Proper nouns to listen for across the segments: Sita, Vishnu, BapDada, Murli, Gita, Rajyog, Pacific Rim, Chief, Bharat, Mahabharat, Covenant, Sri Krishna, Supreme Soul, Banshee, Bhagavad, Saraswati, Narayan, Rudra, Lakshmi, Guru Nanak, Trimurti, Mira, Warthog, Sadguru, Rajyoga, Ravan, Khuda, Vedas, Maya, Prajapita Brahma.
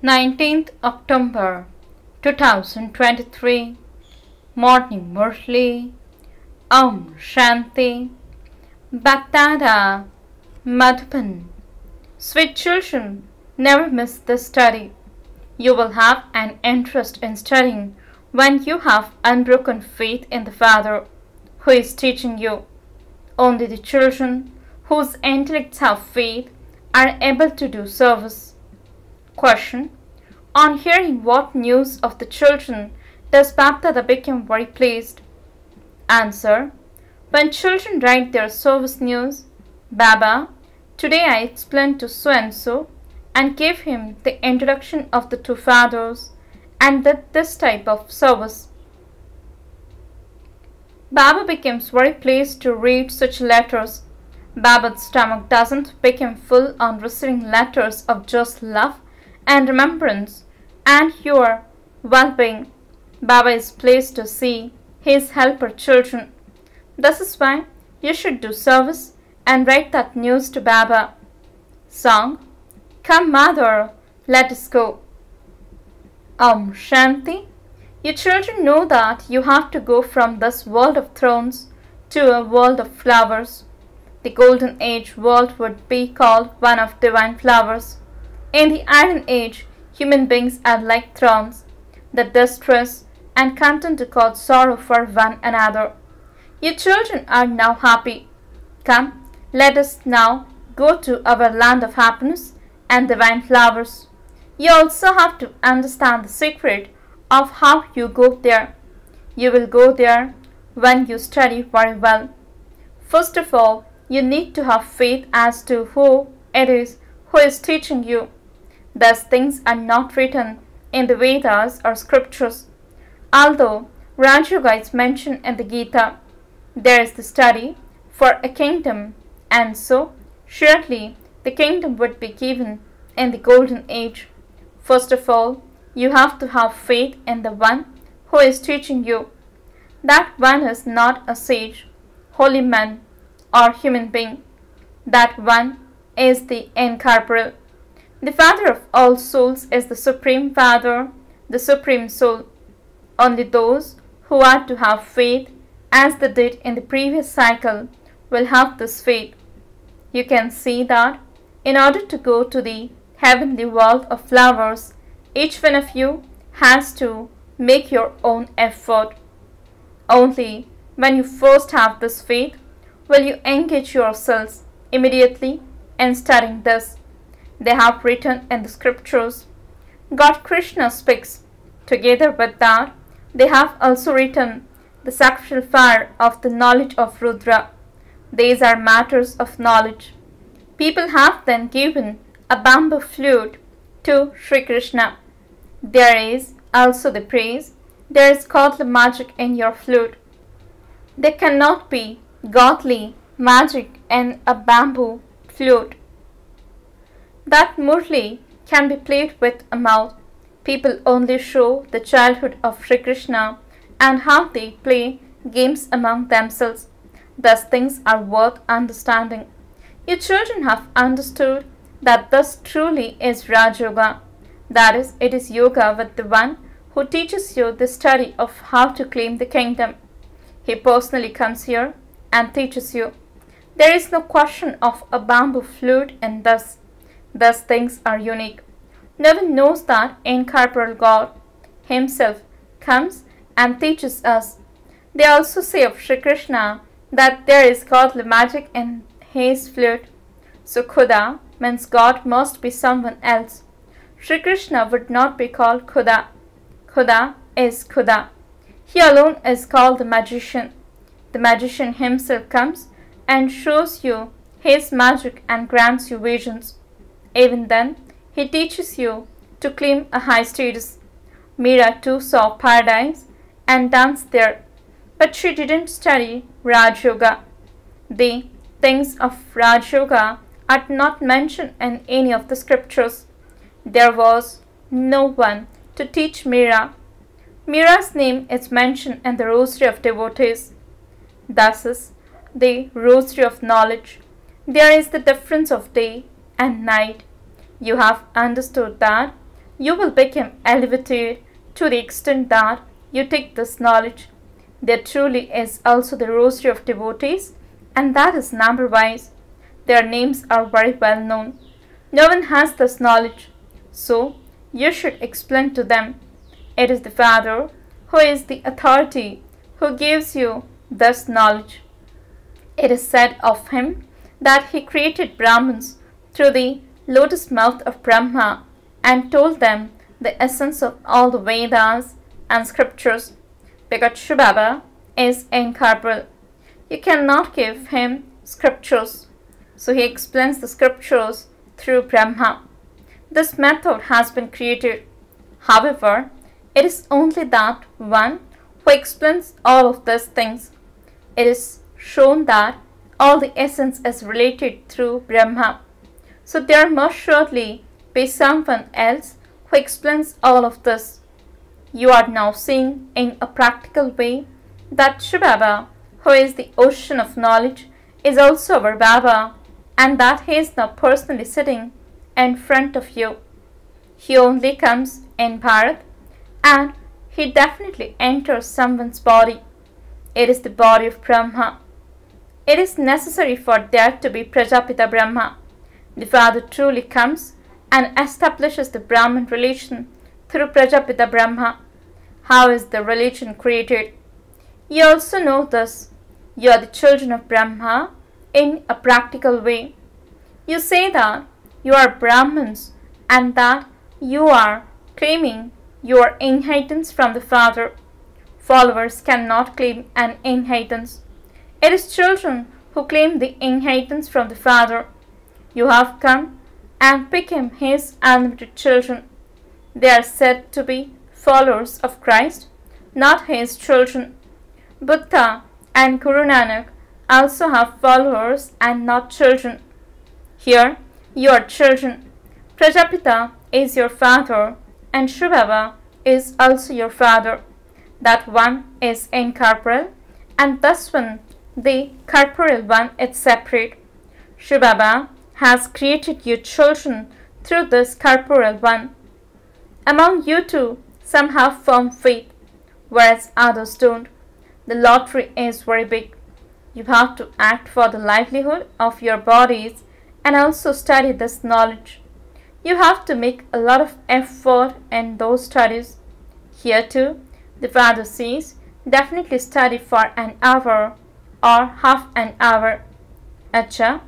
19th October 2023 Morning Mursli Om Shanti BapDada Madhavan. Sweet children, never miss this study. You will have an interest in studying when you have unbroken faith in the Father who is teaching you. Only the children whose intellects have faith are able to do service. Question. On hearing what news of the children does BapDada become very pleased? Answer. When children write their service news, Baba, today I explained to so-and-so and gave him the introduction of the two fathers and did this type of service. Baba becomes very pleased to read such letters. Baba's stomach doesn't become full on receiving letters of just love and remembrance and your well-being. Baba is pleased to see his helper children. This is why you should do service and write that news to Baba. Song. Come mother, let us go. Om Shanti. You children know that you have to go from this world of thrones to a world of flowers. The golden age world would be called one of divine flowers. In the iron age, human beings are like thorns that distress and continue to cause sorrow for one another. You children are now happy. Come, let us now go to our land of happiness and divine flowers. You also have to understand the secret of how you go there. You will go there when you study very well. First of all, you need to have faith as to who it is who is teaching you. Thus things are not written in the Vedas or scriptures. Although Rajyog is mentioned in the Gita, there is the study for a kingdom, and so surely the kingdom would be given in the golden age. First of all, you have to have faith in the one who is teaching you. That one is not a sage, holy man, or human being. That one is the incorporeal. The Father of all souls is the Supreme Father, the Supreme Soul. Only those who are to have faith as they did in the previous cycle will have this faith. You can see that in order to go to the heavenly world of flowers, each one of you has to make your own effort. Only when you first have this faith will you engage yourselves immediately in studying this. They have written in the scriptures. God Krishna speaks. Together with that, they have also written the sacred fire of the knowledge of Rudra. These are matters of knowledge. People have then given a bamboo flute to Sri Krishna. There is also the praise. There is godly magic in your flute. There cannot be godly magic in a bamboo flute. That murli can be played with a mouth. People only show the childhood of Sri Krishna and how they play games among themselves. Thus things are worth understanding. You children have understood that this truly is Rajyoga. That is, it is yoga with the one who teaches you the study of how to claim the kingdom. He personally comes here and teaches you. There is no question of a bamboo flute in this. Thus things are unique. No one knows that incorporeal God himself comes and teaches us. They also say of Sri Krishna that there is godly magic in his flute. So Khuda means God must be someone else. Sri Krishna would not be called Khuda. Khuda is Khuda. He alone is called the magician. The magician himself comes and shows you his magic and grants you visions. Even then, he teaches you to claim a high status. Mira too saw paradise and danced there, but she didn't study Rajyoga. The things of Rajyoga are not mentioned in any of the scriptures. There was no one to teach Mira. Mira's name is mentioned in the rosary of devotees. Thus is the rosary of knowledge. There is the difference of day and night. You have understood that you will become elevated to the extent that you take this knowledge. There truly is also the rosary of devotees, and that is number-wise. Their names are very well known. No one has this knowledge, so you should explain to them. It is the Father who is the authority who gives you this knowledge. It is said of him that he created Brahmins through the lotus mouth of Brahma and told them the essence of all the Vedas and scriptures. Because Shiv Baba is incorporeal, you cannot give him scriptures. So he explains the scriptures through Brahma. This method has been created. However, it is only that one who explains all of these things. It is shown that all the essence is related through Brahma. So there must surely be someone else who explains all of this. You are now seeing in a practical way that Shiv Baba, who is the ocean of knowledge, is also our Baba, and that he is now personally sitting in front of you. He only comes in Bharat, and he definitely enters someone's body. It is the body of Brahma. It is necessary for there to be Prajapita Brahma. The Father truly comes and establishes the Brahman relation through Prajapita Brahma. How is the religion created? You also know this. You are the children of Brahma in a practical way. You say that you are Brahmins and that you are claiming your inheritance from the Father. Followers cannot claim an inheritance. It is children who claim the inheritance from the Father. You have come and become his unlimited children. They are said to be followers of Christ, not his children. Buddha and Guru Nanak also have followers and not children. Here, you are children. Prajapita is your father and Shiv Baba is also your father. That one is incorporeal and this one, the corporeal one, is separate. Shiv Baba has created you children through this corporeal one. Among you two, some have firm faith, whereas others don't. The lottery is very big. You have to act for the livelihood of your bodies and also study this knowledge. You have to make a lot of effort in those studies. Here too, the Father says, definitely study for an hour or half an hour. Acha,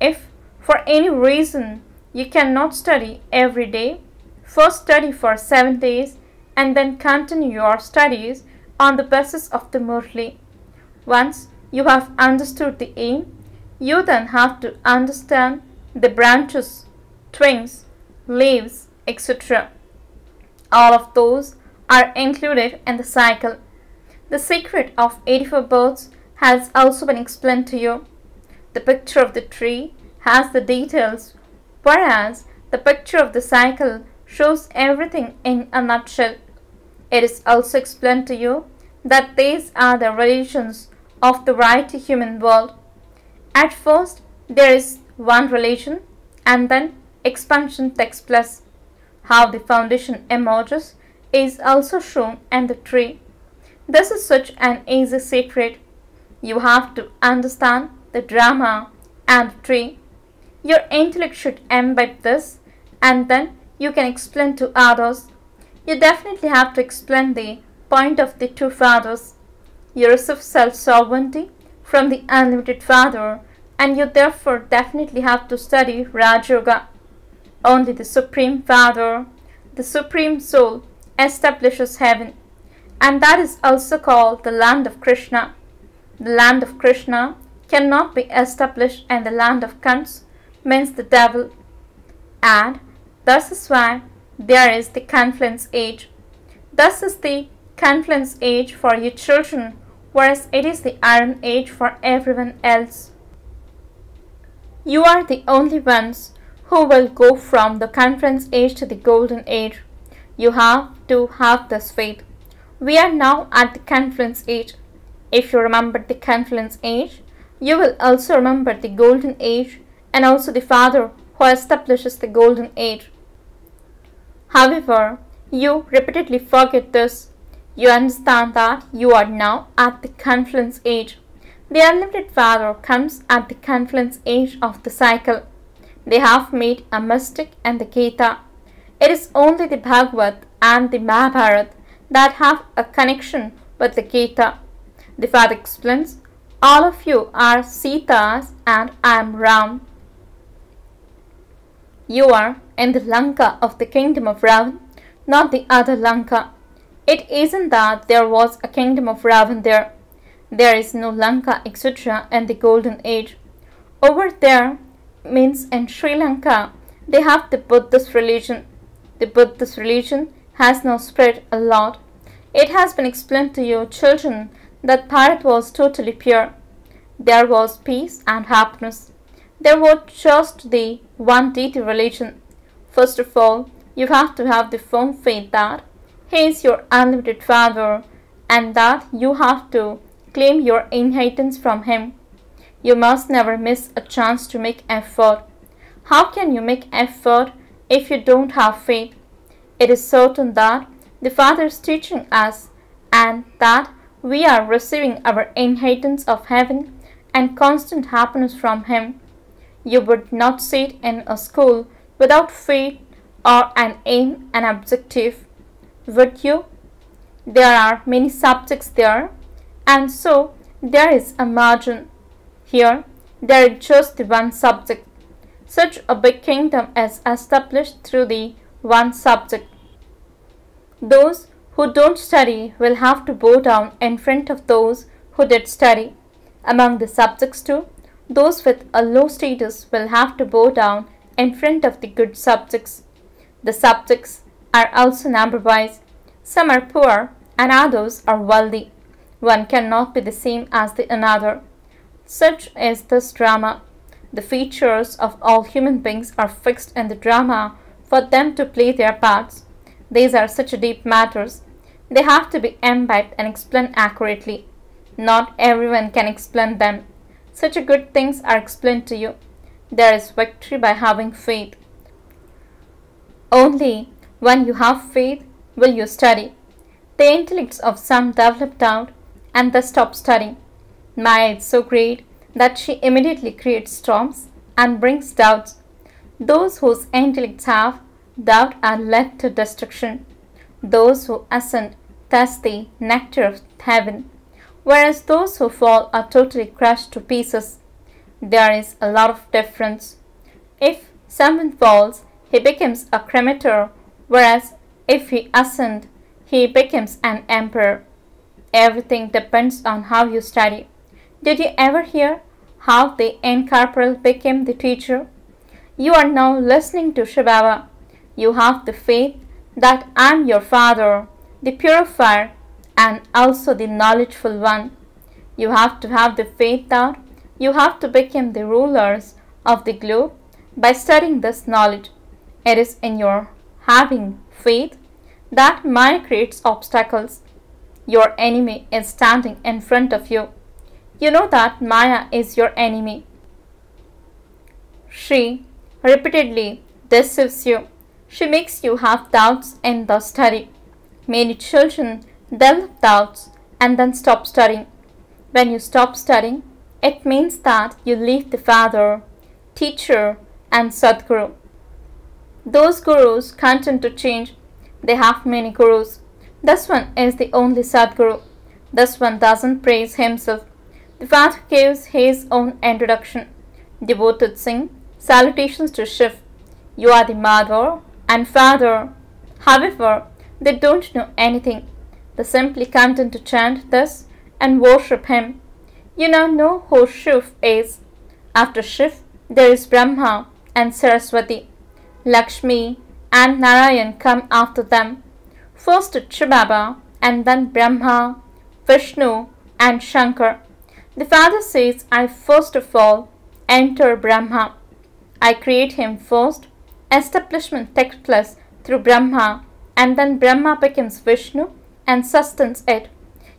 if for any reason you cannot study every day, first study for 7 days and then continue your studies on the basis of the Murli. Once you have understood the aim, you then have to understand the branches, twigs, leaves, etc. All of those are included in the cycle. The secret of 84 birds has also been explained to you. The picture of the tree has the details, whereas the picture of the cycle shows everything in a nutshell. It is also explained to you that these are the relations of the right human world. At first, there is one relation and then expansion takes place. How the foundation emerges is also shown in the tree. This is such an easy secret. You have to understand the drama and the tree. Your intellect should imbibe this and then you can explain to others. You definitely have to explain the point of the two fathers. You receive self-sovereignty from the unlimited Father and you therefore definitely have to study Rajyoga. Only the Supreme Father, the Supreme Soul, establishes heaven, and that is also called the land of Krishna. The land of Krishna cannot be established in the land of Kans, means the devil, and this is why there is the confluence age. This is the confluence age for you children, whereas it is the iron age for everyone else. You are the only ones who will go from the confluence age to the golden age. You have to have this faith. We are now at the confluence age. If you remember the confluence age, you will also remember the golden age and also the Father who establishes the golden age. However, you repeatedly forget this. You understand that you are now at the confluence age. The unlimited valor comes at the confluence age of the cycle. They have made a mistake in the Gita. It is only the Bhagavad and the Mahabharat that have a connection with the Gita. The father explains, all of you are Sitas and I am Ram. You are in the Lanka of the kingdom of Ravan, not the other Lanka. It isn't that there was a kingdom of Ravan there. There is no Lanka, etc. in the golden age. Over there means in Sri Lanka, they have the Buddhist religion. The Buddhist religion has now spread a lot. It has been explained to you children that Bharat was totally pure. There was peace and happiness. There was just the one deity religion. First of all, you have to have the firm faith that He is your unlimited Father and that you have to claim your inheritance from Him. You must never miss a chance to make effort. How can you make effort if you don't have faith? It is certain that the Father is teaching us and that we are receiving our inheritance of heaven and constant happiness from Him. You would not sit in a school without faith or an aim and objective, would you? There are many subjects there, and so there is a margin. Here, there is just the one subject. Such a big kingdom is established through the one subject. Those who don't study will have to bow down in front of those who did study. Among the subjects too, those with a low status will have to bow down in front of the good subjects. The subjects are also number-wise. Some are poor and others are wealthy. One cannot be the same as the another. Such is this drama. The features of all human beings are fixed in the drama for them to play their parts. These are such deep matters. They have to be imbibed and explained accurately. Not everyone can explain them. Such good things are explained to you. There is victory by having faith. Only when you have faith will you study. The intellects of some developed out and thus stop studying. Maya is so great that she immediately creates storms and brings doubts. Those whose intellects have doubt are led to destruction. Those who ascend taste the nectar of heaven, whereas those who fall are totally crushed to pieces. There is a lot of difference. If someone falls, he becomes a cremator, whereas if he ascends, he becomes an emperor. Everything depends on how you study. Did you ever hear how the incorporeal became the teacher? You are now listening to Shiv Baba. You have the faith that I am your father, the purifier, and also the knowledgeful one. You have to have the faith that you have to become the rulers of the globe by studying this knowledge. It is in your having faith that Maya creates obstacles. Your enemy is standing in front of you. You know that Maya is your enemy. She repeatedly deceives you. She makes you have doubts in the study. Many children develop doubts and then stop studying. When you stop studying, it means that you leave the father, teacher, and Sadguru. Those gurus continue to change. They have many gurus. This one is the only Sadguru. This one doesn't praise himself. The father gives his own introduction. Devoted sing salutations to Shiv. You are the mother and father. However, they don't know anything. They simply continue to chant this and worship him. You now know who Shiv is. After Shiv, there is Brahma and Saraswati. Lakshmi and Narayan come after them. First Shiv Baba and then Brahma, Vishnu and Shankar. The father says, I first of all enter Brahma. I create him first. Establishment takes place through Brahma and then Brahma becomes Vishnu and sustains it.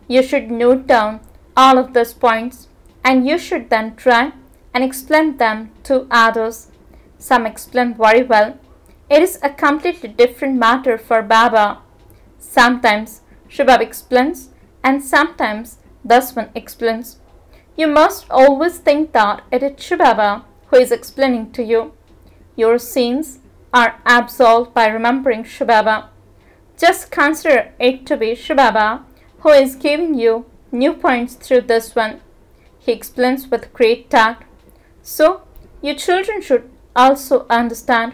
You should note down all of these points and you should then try and explain them to others. Some explain very well. It is a completely different matter for Baba. Sometimes Shiv Baba explains and sometimes this one explains. You must always think that it is Shiv Baba who is explaining to you. Your sins are absolved by remembering Shiv Baba. Just consider it to be Shiv Baba who is giving you new points through this one. He explains with great tact. So, you children should also understand.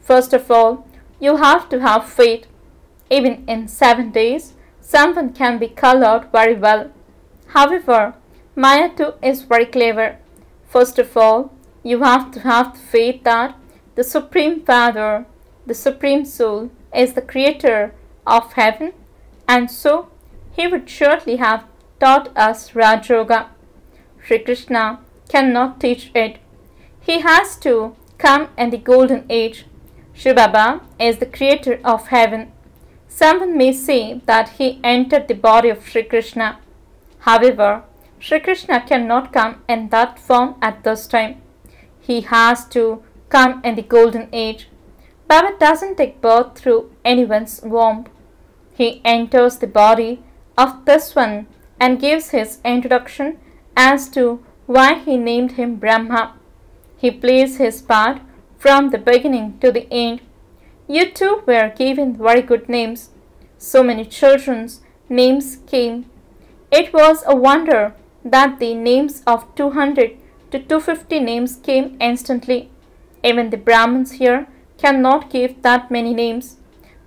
First of all, you have to have faith. Even in 7 days, someone can be called out very well. However, Maya too is very clever. First of all, you have to have faith that the Supreme Father, the Supreme Soul, is the creator of heaven, and so he would surely have taught us Rajyoga. Sri Krishna cannot teach it. He has to come in the golden age. Shiv Baba is the creator of heaven. Someone may say that he entered the body of Sri Krishna. However, Sri Krishna cannot come in that form at this time. He has to come in the golden age. Baba doesn't take birth through anyone's womb. He enters the body of this one and gives his introduction as to why he named him Brahma. He plays his part from the beginning to the end. You two were given very good names. So many children's names came. It was a wonder that the names of 200 to 250 names came instantly. Even the Brahmins here cannot give that many names.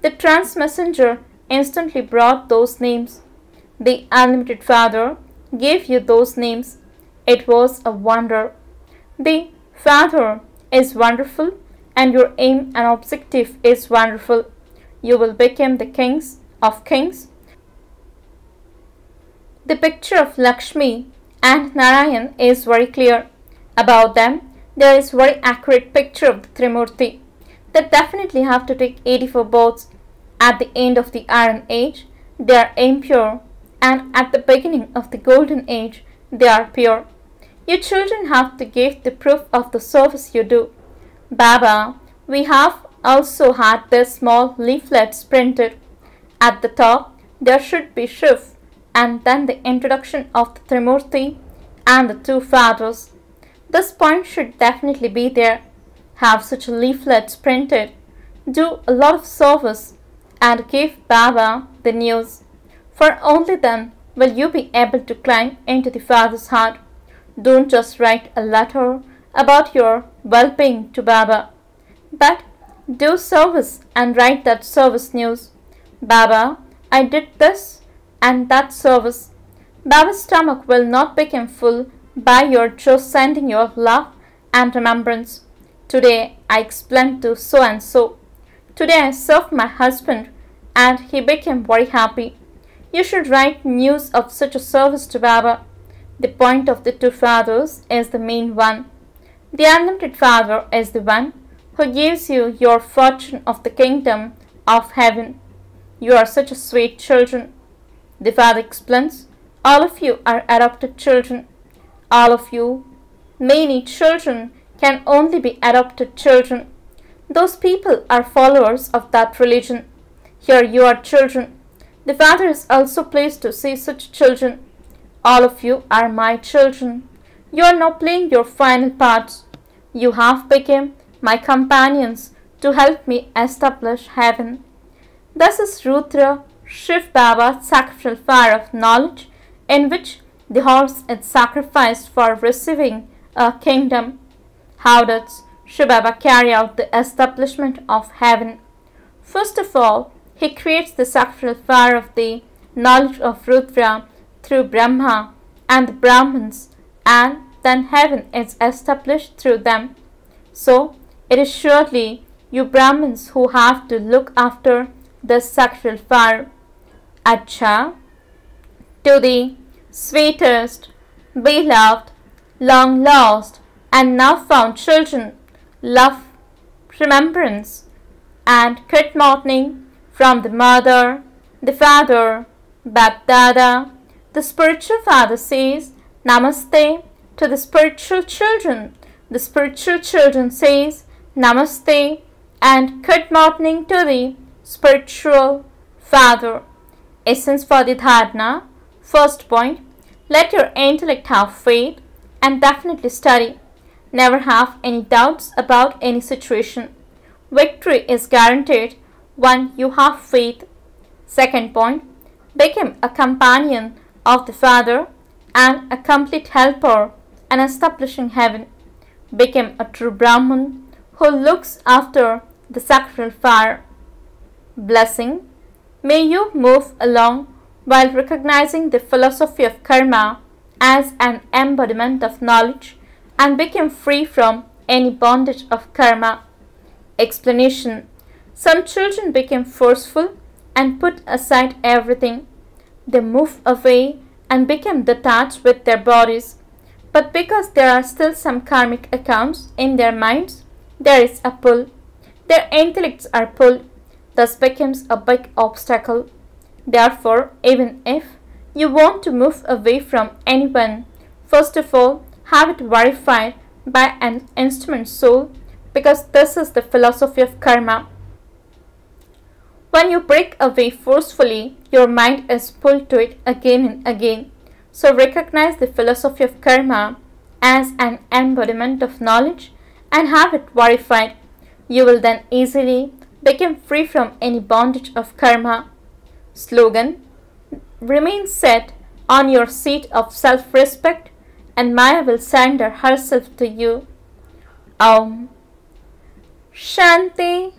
The trans messenger instantly brought those names. The unlimited Father gave you those names. It was a wonder. The Father is wonderful and your aim and objective is wonderful. You will become the kings of kings. The picture of Lakshmi and Narayan is very clear. About them, there is very accurate picture of the Trimurti. They definitely have to take 84 births. At the end of the Iron Age, they are impure, and at the beginning of the Golden Age, they are pure. You children have to give the proof of the service you do. Baba, we have also had their small leaflets printed. At the top, there should be Shiv, and then the introduction of the Trimurti and the two fathers. This point should definitely be there. Have such leaflets printed. Do a lot of service and give Baba the news. For only then will you be able to climb into the Father's heart. Don't just write a letter about your well-being to Baba, but do service and write that service news. Baba, I did this and that service. Baba's stomach will not become full by your just sending your love and remembrance. Today I explained to so and so. Today I served my husband and he became very happy. You should write news of such a service to Baba. The point of the two fathers is the main one. The unlimited Father is the one who gives you your fortune of the kingdom of heaven. You are such a sweet children. The Father explains, all of you are adopted children. All of you, many children can only be adopted children. Those people are followers of that religion. Here you are children. The Father is also pleased to see such children. All of you are my children. You are now playing your final parts. You have become my companions to help me establish heaven. This is Rudra, Shiv Baba's sacrificial fire of knowledge, in which the horse is sacrificed for receiving a kingdom. How does Shiv Baba carry out the establishment of heaven? First of all, he creates the sacrificial fire of the knowledge of Rudra through Brahma and the Brahmins, and then heaven is established through them. So, it is surely you Brahmins who have to look after this sacrificial fire. Acha, to the sweetest, beloved, long lost, and now found children, love, remembrance, and good morning from the mother, the father, BapDada. The spiritual father says Namaste to the spiritual children. The spiritual children says Namaste, and good morning to the spiritual father. Essence for the dharana. First point, let your intellect have faith and definitely study. Never have any doubts about any situation. Victory is guaranteed when you have faith. Second point, become a companion of the Father and a complete helper in establishing heaven. Become a true Brahman who looks after the sacred fire. Blessing, may you move along while recognizing the philosophy of karma as an embodiment of knowledge and become free from any bondage of karma. Explanation, some children become forceful and put aside everything. They move away and become detached with their bodies. But because there are still some karmic accounts in their minds, there is a pull. Their intellects are pulled. Thus becomes a big obstacle. Therefore, even if you want to move away from anyone, first of all, have it verified by an instrument soul, because this is the philosophy of karma. When you break away forcefully, your mind is pulled to it again and again. So recognize the philosophy of karma as an embodiment of knowledge and have it verified. You will then easily become free from any bondage of karma. Slogan, remain set on your seat of self-respect and Maya will surrender herself to you. Om Shanti.